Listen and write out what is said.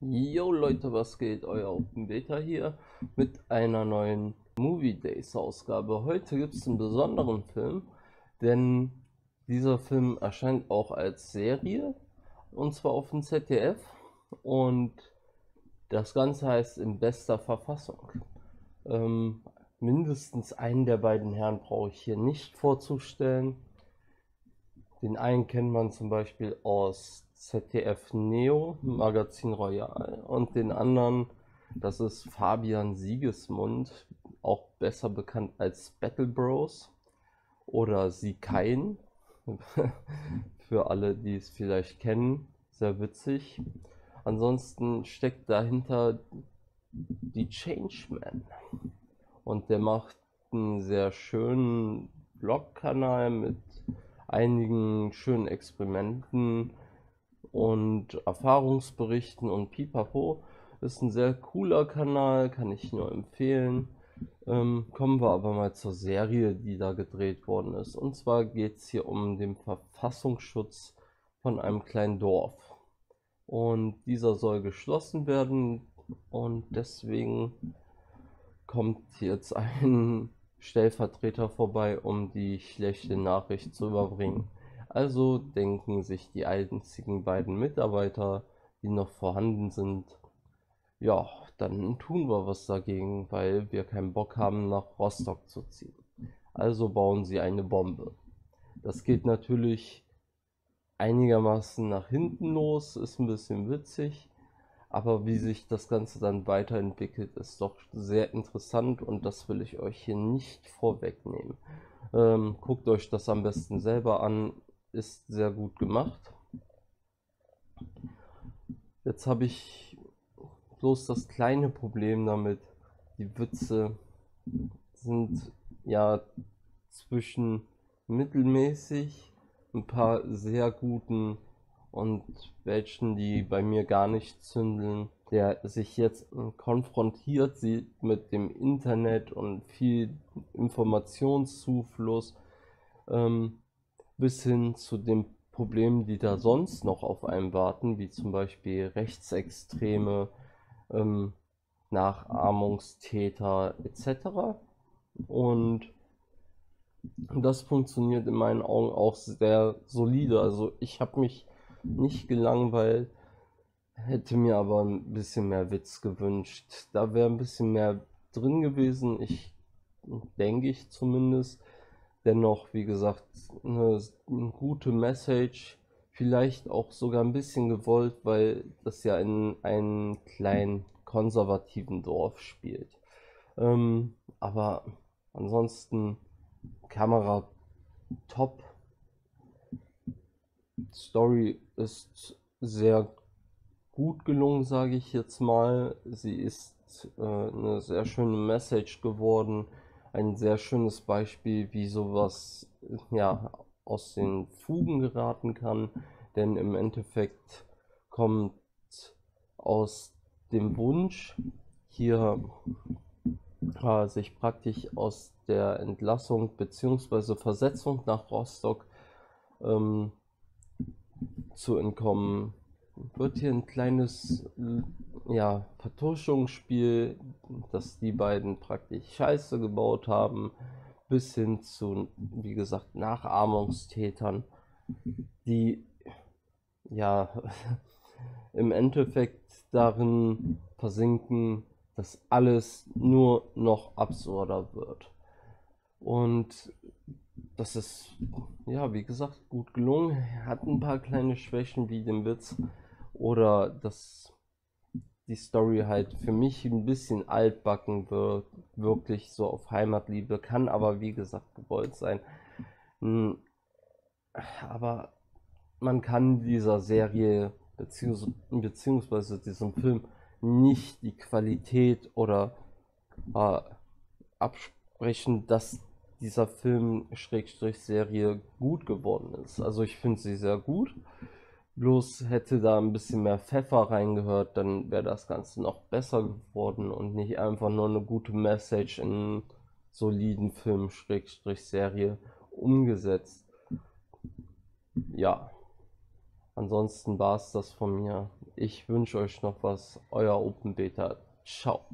Yo Leute, was geht? Euer OPENB3TA hier mit einer neuen Moviedays Ausgabe. Heute gibt es einen besonderen Film, denn dieser Film erscheint auch als Serie und zwar auf dem ZDF und das Ganze heißt In bester Verfassung. Mindestens einen der beiden Herren brauche ich hier nicht vorzustellen. Den einen kennt man zum Beispiel aus ZDF Neo, Magazin Royale, und den anderen, das ist Fabian Siegesmund, auch besser bekannt als Battle Bros oder Sie kein, für alle, die es vielleicht kennen, sehr witzig. Ansonsten steckt dahinter die Changeman und der macht einen sehr schönen Vlog-Kanal mit einigen schönen Experimenten und Erfahrungsberichten und pipapo. Ist ein sehr cooler Kanal, kann ich nur empfehlen. Kommen wir aber mal zur Serie, die da gedreht worden ist. Und zwar geht es hier um den Verfassungsschutz von einem kleinen Dorf. Und dieser soll geschlossen werden und deswegen kommt jetzt ein Stellvertreter vorbei, um die schlechte Nachricht zu überbringen. Also denken sich die einzigen beiden Mitarbeiter, die noch vorhanden sind, ja, dann tun wir was dagegen, weil wir keinen Bock haben, nach Rostock zu ziehen. Also bauen sie eine Bombe. Das geht natürlich einigermaßen nach hinten los, ist ein bisschen witzig, aber wie sich das Ganze dann weiterentwickelt, ist doch sehr interessant und das will ich euch hier nicht vorwegnehmen. Guckt euch das am besten selber an, ist sehr gut gemacht. Jetzt habe ich bloß das kleine Problem damit, die Witze sind ja zwischen mittelmäßig, ein paar sehr guten und welchen, die bei mir gar nicht zündeln, der sich jetzt konfrontiert sieht mit dem Internet und viel Informationszufluss, bis hin zu den Problemen, die da sonst noch auf einen warten, wie zum Beispiel Rechtsextreme, Nachahmungstäter etc. Und das funktioniert in meinen Augen auch sehr solide. Also ich habe mich nicht gelangweilt, hätte mir aber ein bisschen mehr Witz gewünscht. Da wäre ein bisschen mehr drin gewesen, ich denke ich zumindest. Dennoch, wie gesagt, eine gute Message, vielleicht auch sogar ein bisschen gewollt, weil das ja in einem kleinen konservativen Dorf spielt. Aber ansonsten Kamera top, Story ist sehr gut gelungen, sage ich jetzt mal. Sie ist eine sehr schöne Message geworden, ein sehr schönes Beispiel, wie sowas ja aus den Fugen geraten kann, denn im Endeffekt kommt aus dem Wunsch hier sich praktisch aus der Entlassung bzw. Versetzung nach Rostock zu entkommen, wird hier ein kleines ja, Vertuschungsspiel, dass die beiden praktisch Scheiße gebaut haben, bis hin zu, wie gesagt, Nachahmungstätern, die ja im Endeffekt darin versinken, dass alles nur noch absurder wird. Und das ist, ja, wie gesagt, gut gelungen. Hat ein paar kleine Schwächen wie den Witz oder dass die Story halt für mich ein bisschen altbacken wird, wirklich so auf Heimatliebe, kann aber wie gesagt gewollt sein. Aber man kann dieser Serie bzw. diesem Film nicht die Qualität oder absprechen, dass dieser Film-Serie gut geworden ist. Also ich finde sie sehr gut, bloß hätte da ein bisschen mehr Pfeffer reingehört, dann wäre das Ganze noch besser geworden und nicht einfach nur eine gute Message in einen soliden Film-Serie umgesetzt. Ja, Ansonsten war es das von mir. Ich wünsche euch noch was. Euer OpenBeta. Ciao.